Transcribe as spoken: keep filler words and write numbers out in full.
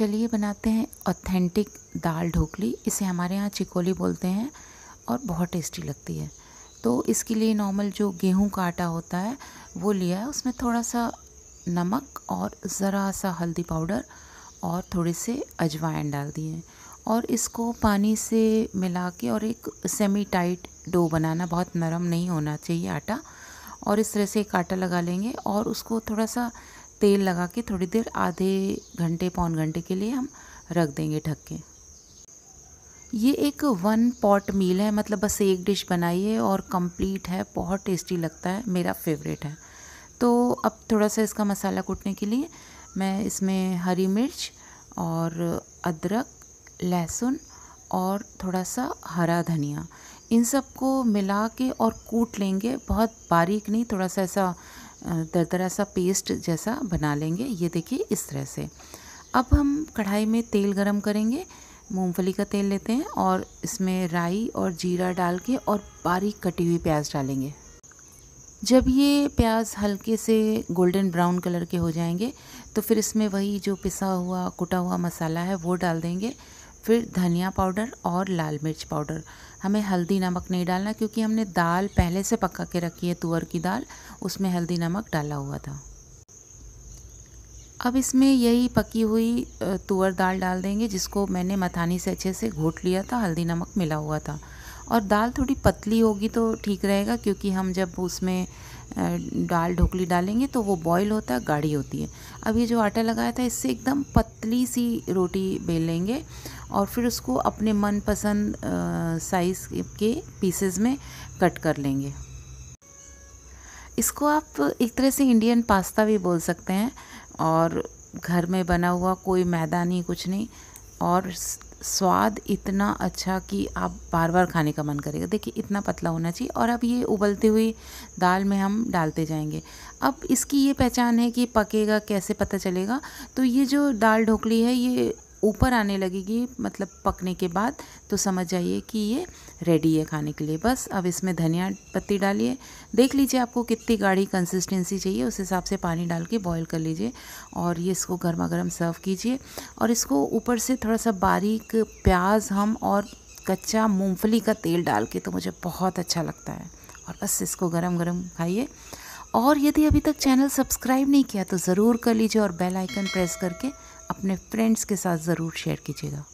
चलिए बनाते हैं ऑथेंटिक दाल ढोकली। इसे हमारे यहाँ चिकोली बोलते हैं और बहुत टेस्टी लगती है। तो इसके लिए नॉर्मल जो गेहूं का आटा होता है वो लिया है, उसमें थोड़ा सा नमक और ज़रा सा हल्दी पाउडर और थोड़े से अजवाइन डाल दिए और इसको पानी से मिला के और एक सेमी टाइट डो बनाना, बहुत नरम नहीं होना चाहिए आटा। और इस तरह से एक आटा लगा लेंगे और उसको थोड़ा सा तेल लगा के थोड़ी देर आधे घंटे पौन घंटे के लिए हम रख देंगे ढक के। ये एक वन पॉट मील है, मतलब बस एक डिश बनाइए और कंप्लीट है, बहुत टेस्टी लगता है, मेरा फेवरेट है। तो अब थोड़ा सा इसका मसाला कूटने के लिए मैं इसमें हरी मिर्च और अदरक, लहसुन और थोड़ा सा हरा धनिया इन सब को मिला के और कूट लेंगे, बहुत बारीक नहीं, थोड़ा सा ऐसा दरदरा सा पेस्ट जैसा बना लेंगे। ये देखिए इस तरह से। अब हम कढ़ाई में तेल गरम करेंगे, मूंगफली का तेल लेते हैं और इसमें राई और जीरा डाल के और बारीक कटी हुई प्याज डालेंगे। जब ये प्याज हल्के से गोल्डन ब्राउन कलर के हो जाएंगे तो फिर इसमें वही जो पिसा हुआ कुटा हुआ मसाला है वो डाल देंगे, फिर धनिया पाउडर और लाल मिर्च पाउडर। हमें हल्दी नमक नहीं डालना क्योंकि हमने दाल पहले से पका के रखी है, तुअर की दाल, उसमें हल्दी नमक डाला हुआ था। अब इसमें यही पकी हुई तुअर दाल डाल देंगे जिसको मैंने मथानी से अच्छे से घोट लिया था, हल्दी नमक मिला हुआ था। और दाल थोड़ी पतली होगी तो ठीक रहेगा क्योंकि हम जब उसमें दाल ढोकली डालेंगे तो वो बॉईल होता है, गाढ़ी होती है। अब ये जो आटा लगाया था इससे एकदम पतली सी रोटी बेल लेंगे और फिर उसको अपने मनपसंद साइज़ के पीसेस में कट कर लेंगे। इसको आप एक तरह से इंडियन पास्ता भी बोल सकते हैं और घर में बना हुआ, कोई मैदा नहीं, कुछ नहीं, और स्वाद इतना अच्छा कि आप बार बार खाने का मन करेगा। देखिए इतना पतला होना चाहिए। और अब ये उबलती हुई दाल में हम डालते जाएंगे। अब इसकी ये पहचान है कि पकेगा कैसे, पता चलेगा। तो ये जो दाल ढोकली है ये ऊपर आने लगेगी, मतलब पकने के बाद, तो समझ जाइए कि ये रेडी है खाने के लिए। बस अब इसमें धनिया पत्ती डालिए, देख लीजिए आपको कितनी गाढ़ी कंसिस्टेंसी चाहिए उस हिसाब से पानी डाल के बॉईल कर लीजिए और ये इसको गर्मा गर्म सर्व कीजिए। और इसको ऊपर से थोड़ा सा बारीक प्याज हम और कच्चा मूंगफली का तेल डाल के, तो मुझे बहुत अच्छा लगता है। और बस इसको गर्म गर्म खाइए। और यदि अभी तक चैनल सब्सक्राइब नहीं किया तो ज़रूर कर लीजिए और बेल आइकन प्रेस करके अपने फ्रेंड्स के साथ ज़रूर शेयर कीजिएगा।